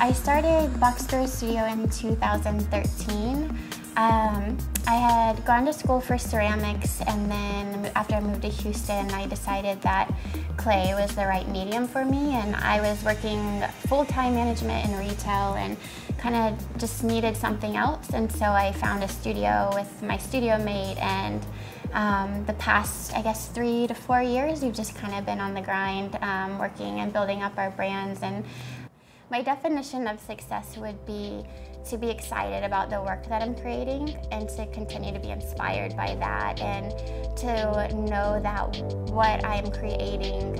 I started Box Sparrow Studio in 2013. I had gone to school for ceramics, and then after I moved to Houston, I decided that clay was the right medium for me, and I was working full-time management in retail and kind of just needed something else. And so I found a studio with my studio mate, and the past, I guess, 3 to 4 years, we've just kind of been on the grind, working and building up our brands. And my definition of success would be to be excited about the work that I'm creating and to continue to be inspired by that, and to know that what I'm creating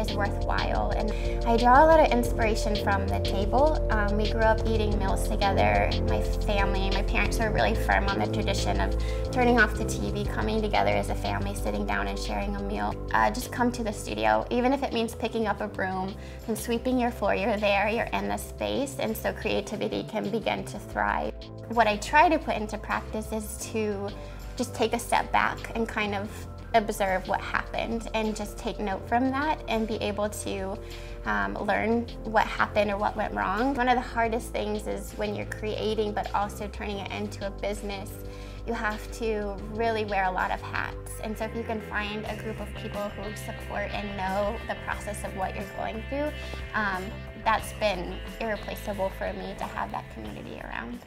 is worthwhile. And I draw a lot of inspiration from the table. We grew up eating meals together. My family, my parents were really firm on the tradition of turning off the TV, coming together as a family, sitting down and sharing a meal. Just come to the studio, even if it means picking up a broom and sweeping your floor. You're there, you're in the space, and so creativity can begin to thrive. What I try to put into practice is to just take a step back and kind of observe what happened and just take note from that and be able to learn what happened or what went wrong. One of the hardest things is when you're creating but also turning it into a business, you have to really wear a lot of hats. And so if you can find a group of people who support and know the process of what you're going through, that's been irreplaceable for me to have that community around.